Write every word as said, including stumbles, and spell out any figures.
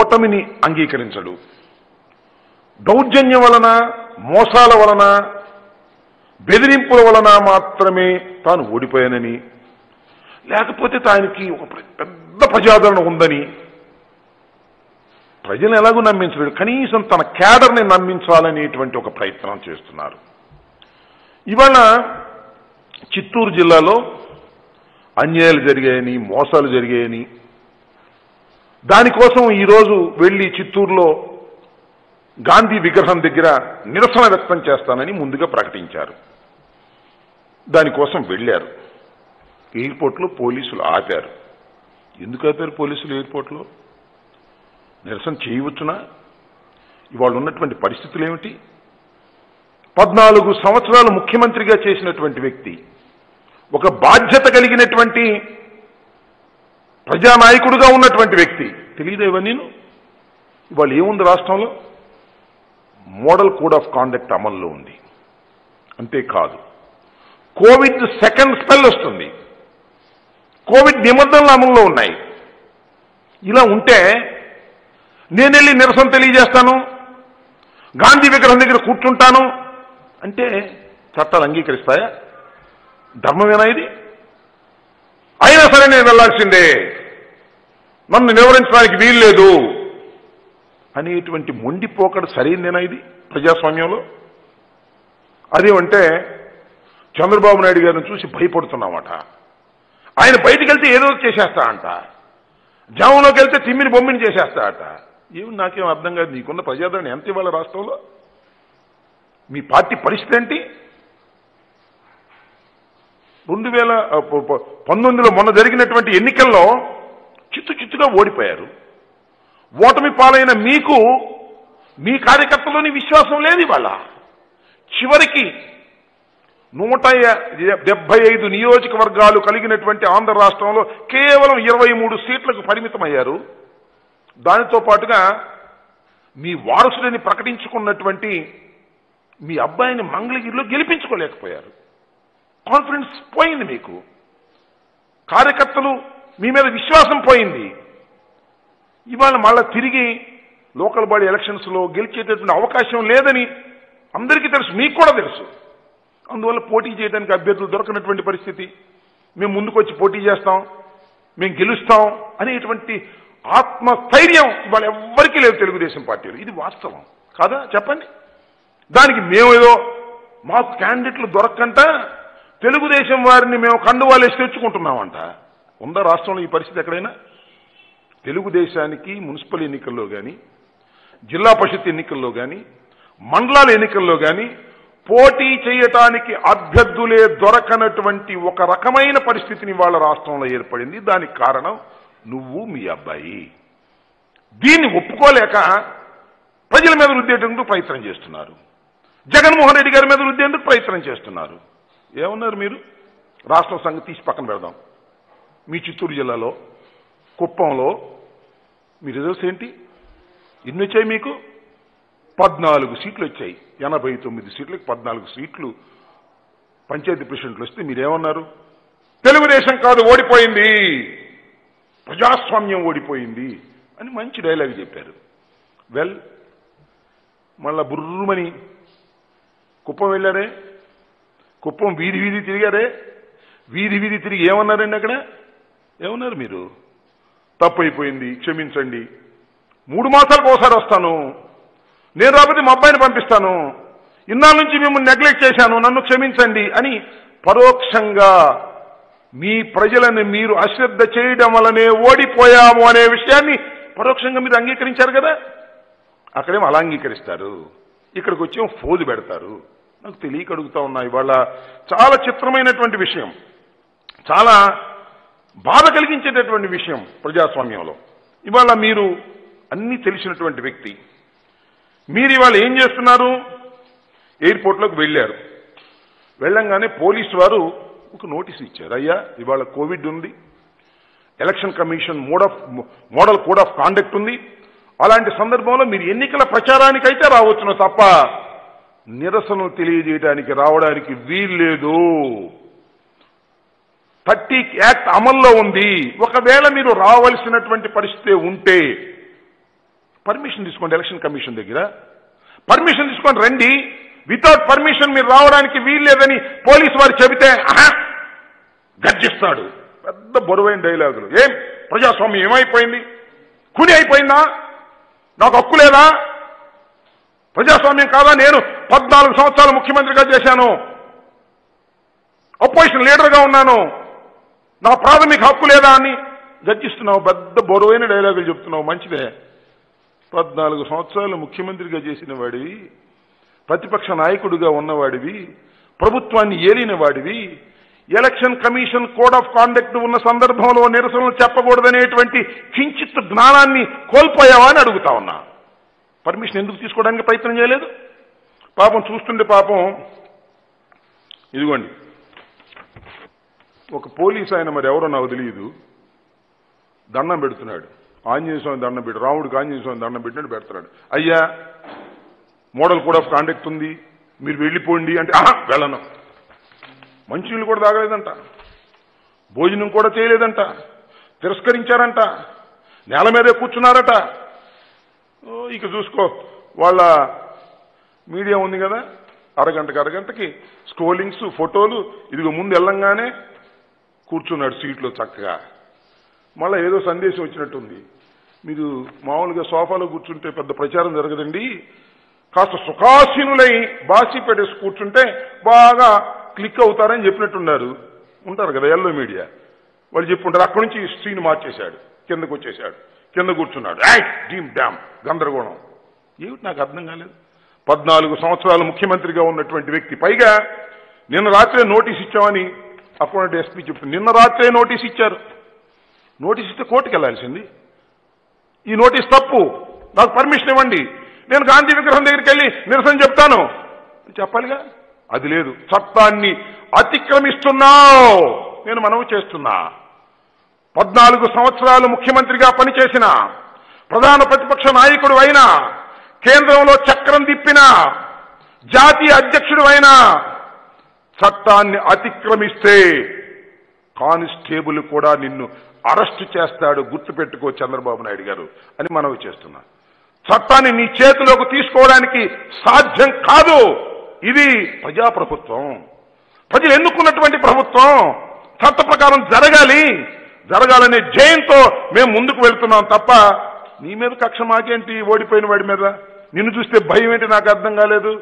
ఓటమిని అంగీకరించడు. దౌర్జన్యం వలన, మోసాల వలన, బెదిరింపుల వలన మాత్రమే తాను ఓడిపోయానని, లేకపోతే తానికి ఒక పెద్ద ప్రజాదరణ ఉందని ప్రజలు ఎలాగూ నమ్మించలేడు, కనీసం తన క్యాడర్ని నమ్మించాలనేటువంటి ఒక ప్రయత్నం చేస్తున్నారు. ఇవాళ చిత్తూరు జిల్లాలో అన్యాయాలు జరిగాయని, మోసాలు జరిగాయని, దానికోసం ఈరోజు వెళ్ళి చిత్తూరులో గాంధీ విగ్రహం దగ్గర నిరసన వ్యక్తం చేస్తానని ముందుగా ప్రకటించారు. దానికోసం వెళ్ళారు. ఎయిర్పోర్ట్లో పోలీసులు ఆపారు. ఎందుకు ఆపారు పోలీసులు? ఎయిర్పోర్ట్లో నిరసన చేయవచ్చునా? ఇవాళ ఉన్నటువంటి పరిస్థితులు ఏమిటి? పద్నాలుగు సంవత్సరాలు ముఖ్యమంత్రిగా చేసినటువంటి వ్యక్తి, ఒక బాధ్యత కలిగినటువంటి ప్రజానాయకుడుగా ఉన్నటువంటి వ్యక్తి, తెలియదేవా నేను? ఇవాళ ఏముంది రాష్ట్రంలో? మోడల్ కోడ్ ఆఫ్ కాండక్ట్ అమల్లో ఉంది. అంతేకాదు, కోవిడ్ సెకండ్ స్పెల్ వస్తుంది, కోవిడ్ నిబంధనలు అమల్లో ఉన్నాయి. ఇలా ఉంటే నేను వెళ్ళి నిరసన తెలియజేస్తాను, గాంధీ విగ్రహం దగ్గర కూర్చుంటాను అంటే చట్టాలు అంగీకరిస్తాయా? ధర్మమేనా ఇది? అయినా సరే నేను వెళ్లాల్సిందే, నన్ను నివారించడానికి వీల్లేదు అనేటువంటి మొండిపోకడ సరైందేనా ఇది ప్రజాస్వామ్యంలో? అదేమంటే చంద్రబాబు నాయుడు గారిని చూసి భయపడుతున్నామట. ఆయన బయటికి వెళ్తే ఏదో చేసేస్తా అంట, జామంలోకి వెళ్తే తిమ్మిని బొమ్మిని చేసేస్తా అంట. ఏమి నాకేం అర్థం కాదు. నీకున్న ప్రజాదరణ ఎంత ఇవ్వాలి రాష్ట్రంలో? మీ పార్టీ పరిస్థితి ఏంటి? రెండు వేల పంతొమ్మిదిలో మొన్న జరిగినటువంటి ఎన్నికల్లో చిత్తు చిత్తుగా ఓడిపోయారు. ఓటమి పాలైన మీకు మీ కార్యకర్తలోని విశ్వాసం లేదు. ఇవాళ చివరికి నూట డెబ్బై ఐదు నియోజకవర్గాలు కలిగినటువంటి ఆంధ్ర రాష్ట్రంలో కేవలం ఇరవై మూడు సీట్లకు పరిమితమయ్యారు. దానితో పాటుగా మీ వారసుడిని ప్రకటించుకున్నటువంటి మీ అబ్బాయిని మంగళగిరిలో గెలిపించుకోలేకపోయారు. కాన్ఫిడెన్స్ పోయింది మీకు, కార్యకర్తలు మీ మీద విశ్వాసం పోయింది. ఇవాళ మళ్ళా తిరిగి లోకల్ బాడీ ఎలక్షన్స్లో గెలిచేటటువంటి అవకాశం లేదని అందరికీ తెలుసు, మీకు కూడా తెలుసు. అందువల్ల పోటీ చేయడానికి అభ్యర్థులు దొరకనటువంటి పరిస్థితి. మేము ముందుకు వచ్చి పోటీ చేస్తాం, మేము గెలుస్తాం అనేటువంటి ఆత్మస్థైర్యం ఇవాళ ఎవ్వరికీ లేదు తెలుగుదేశం పార్టీలో. ఇది వాస్తవం కాదా చెప్పండి? దానికి మేమేదో మాకు క్యాండిడేట్లు దొరక్కంట తెలుగుదేశం వారిని మేము కండువాలేసి తెచ్చుకుంటున్నామంట. ఉందా రాష్ట్రంలో ఈ పరిస్థితి ఎక్కడైనా? తెలుగుదేశానికి మున్సిపల్ ఎన్నికల్లో కానీ, జిల్లా పరిషత్ ఎన్నికల్లో కానీ, మండలాల ఎన్నికల్లో కానీ పోటీ చేయటానికి అభ్యర్థులే దొరకనటువంటి ఒక రకమైన పరిస్థితిని వాళ్ళ రాష్ట్రంలో ఏర్పడింది. దానికి కారణం నువ్వు, మీ అబ్బాయి. దీన్ని ఒప్పుకోలేక ప్రజల మీద రుద్దేటందుకు ప్రయత్నం చేస్తున్నారు, జగన్మోహన్ రెడ్డి గారి మీద రుద్దేందుకు ప్రయత్నం చేస్తున్నారు. ఏమన్నారు మీరు? రాష్ట్ర సంగతి తీసి పక్కన పెడదాం. మీ చిత్తూరు జిల్లాలో కుప్పంలో మీ రిజల్ట్స్ ఏంటి? ఎన్ని వచ్చాయి మీకు? పద్నాలుగు సీట్లు వచ్చాయి. ఎనభై తొమ్మిది సీట్లకు పద్నాలుగు సీట్లు పంచాయతీ ప్రెసిడెంట్లు వస్తే మీరేమన్నారు? తెలుగుదేశం కాదు ఓడిపోయింది, ప్రజాస్వామ్యం ఓడిపోయింది అని మంచి డైలాగ్ చెప్పారు. వెల్, మళ్ళా బుర్రుమని కుప్పం వెళ్ళారే, కుప్పం వీధి వీధి తిరిగారే, వీధి వీధి తిరిగి ఏమన్నారండి? అక్కడ ఏమన్నారు మీరు? తప్పైపోయింది, క్షమించండి, మూడు మాసాలకు ఒకసారి వస్తాను, నేను రాకపోతే మా అబ్బాయిని పంపిస్తాను, ఇన్నాళ్ళ నుంచి మిమ్మల్ని నెగ్లెక్ట్ చేశాను, నన్ను క్షమించండి అని పరోక్షంగా మీ ప్రజలను మీరు అశ్రద్ధ చేయడం వలనే ఓడిపోయాము అనే విషయాన్ని పరోక్షంగా మీరు అంగీకరించారు కదా. అక్కడేమో అలా అంగీకరిస్తారు, ఇక్కడికి వచ్చేమో ఫోజు పెడతారు. నాకు తెలియక అడుగుతా ఉన్నా, ఇవాళ చాలా చిత్రమైనటువంటి విషయం, చాలా బాధ కలిగించేటటువంటి విషయం ప్రజాస్వామ్యంలో. ఇవాళ మీరు అన్నీ తెలిసినటువంటి వ్యక్తి, మీరు ఇవాళ ఏం చేస్తున్నారు? ఎయిర్పోర్ట్లోకి వెళ్ళారు. వెళ్ళంగానే పోలీసు వారు ఒక నోటీస్ ఇచ్చారు, అయ్యా ఇవాళ కోవిడ్ ఉంది, election commission mode of model code of conduct ఉంది, అలాంటి సందర్భంలో మీరు ఎన్నికల ప్రచారానికైతే రావచ్చును తప్ప నిరసనలు తెలియజేయడానికి రావడానికి వీల్లేదు. థర్టీ యాక్ట్ అమల్లో ఉంది. ఒకవేళ మీరు రావాల్సినటువంటి పరిస్థితి ఉంటే పర్మిషన్ తీసుకోండి ఎలక్షన్ కమిషన్ దగ్గర పర్మిషన్ తీసుకొని రండి వితౌట్ పర్మిషన్ మీరు రావడానికి వీల్లేదని పోలీసు వారు చెబితే ఆహా గర్జిస్తాడు పెద్ద బరువైన డైలాగులు ఏం ప్రజాస్వామ్యం ఏమైపోయింది కుని అయిపోయిందా నాకు హక్కు లేదా ప్రజాస్వామ్యం కాదా నేను పద్నాలుగు సంవత్సరాలు ముఖ్యమంత్రిగా చేశాను అపోజిషన్ లీడర్గా ఉన్నాను నా ప్రాథమిక హక్కు లేదా అని గర్జిస్తున్నావు పెద్ద బరువైన డైలాగులు చెప్తున్నావు మంచిదే పద్నాలుగు సంవత్సరాలు ముఖ్యమంత్రిగా చేసిన వాడివి ప్రతిపక్ష నాయకుడిగా ఉన్నవాడివి ప్రభుత్వాన్ని ఏలిన వాడివి election commission code of conduct ఉన్న సందర్భంలో నిరసనలు చెప్పకూడదనేటువంటి కించిత్ జ్ఞానాన్ని కోల్పోయావా అని అడుగుతా ఉన్నా పర్మిషన్ ఎందుకు తీసుకోవడానికి ప్రయత్నం చేయలేదు పాపం చూస్తుండే పాపం ఇదిగోండి ఒక పోలీసు ఆయన మరి ఎవరో నాకు తెలియదు దండం పెడుతున్నాడు ఆంజనేయ స్వామి దండం పెట్టి రాముడికి ఆంజనేయ స్వామి దండం పెట్టినట్టు పెడుతున్నాడు అయ్యా మోడల్ కోడ్ ఆఫ్ కాండక్ట్ ఉంది మీరు వెళ్ళిపోండి అంటే ఆహా వెళ్ళను మంచినీళ్ళు కూడా తాగలేదంట భోజనం కూడా చేయలేదంట తిరస్కరించారంట నేల మీదే కూర్చున్నారట ఇక చూసుకో వాళ్ళ మీడియా ఉంది కదా అరగంటకి అరగంటకి స్క్రోలింగ్స్ ఫోటోలు ఇదిగో ముందు వెళ్ళంగానే కూర్చున్నాడు సీట్లో చక్కగా మళ్ళీ ఏదో సందేశం వచ్చినట్టుంది మీరు మామూలుగా సోఫాలో కూర్చుంటే పెద్ద ప్రచారం జరగదండి కాస్త సుఖాసీనులై బాసి పెట్టేసి కూర్చుంటే బాగా క్లిక్ అవుతారని చెప్పినట్టున్నారు ఉంటారు కదా ఎల్లో మీడియా వాళ్ళు చెప్పుంటారు అక్కడి నుంచి స్క్రీన్ మార్చేశాడు కిందకు వచ్చేసాడు కింద కూర్చున్నాడు డీమ్ డ్యామ్ గందరగోళం ఏమిటి నాకు అర్థం కాలేదు పద్నాలుగు సంవత్సరాలు ముఖ్యమంత్రిగా ఉన్నటువంటి వ్యక్తి పైగా నిన్న రాత్రే నోటీస్ ఇచ్చామని అప్పుడు ఎస్పీ చెప్తుంది నిన్న రాత్రే నోటీస్ ఇచ్చారు నోటీస్ ఇస్తే కోర్టుకు వెళ్లాల్సింది ఈ నోటీస్ తప్పు నాకు పర్మిషన్ ఇవ్వండి నేను గాంధీ విగ్రహం దగ్గరికి వెళ్ళి నిరసన చెప్తాను చెప్పాలిగా అది లేదు చట్టాన్ని అతిక్రమిస్తున్నావు నేను మనవి చేస్తున్నా పద్నాలుగు సంవత్సరాలు ముఖ్యమంత్రిగా పనిచేసిన ప్రధాన ప్రతిపక్ష నాయకుడు అయినా కేంద్రంలో చక్రం తిప్పిన జాతీయ అధ్యక్షుడు అయినా చట్టాన్ని అతిక్రమిస్తే కానిస్టేబుల్ కూడా నిన్ను అరెస్టు చేస్తాడు గుర్తుపెట్టుకో చంద్రబాబు నాయుడు గారు అని మనవి చేస్తున్నా చట్టాన్ని నీ చేతిలోకి తీసుకోవడానికి సాధ్యం కాదు ఇది ప్రజాప్రభుత్వం ప్రజలు ఎన్నుకున్నటువంటి ప్రభుత్వం చట్ట ప్రకారం జరగాలి జరగాలనే జయంతో మేము ముందుకు వెళ్తున్నాం తప్ప నీ మీద కక్ష మాకేంటి ఓడిపోయిన వాడి మీద నిన్ను చూస్తే భయం ఏంటి నాకు అర్థం కాలేదు.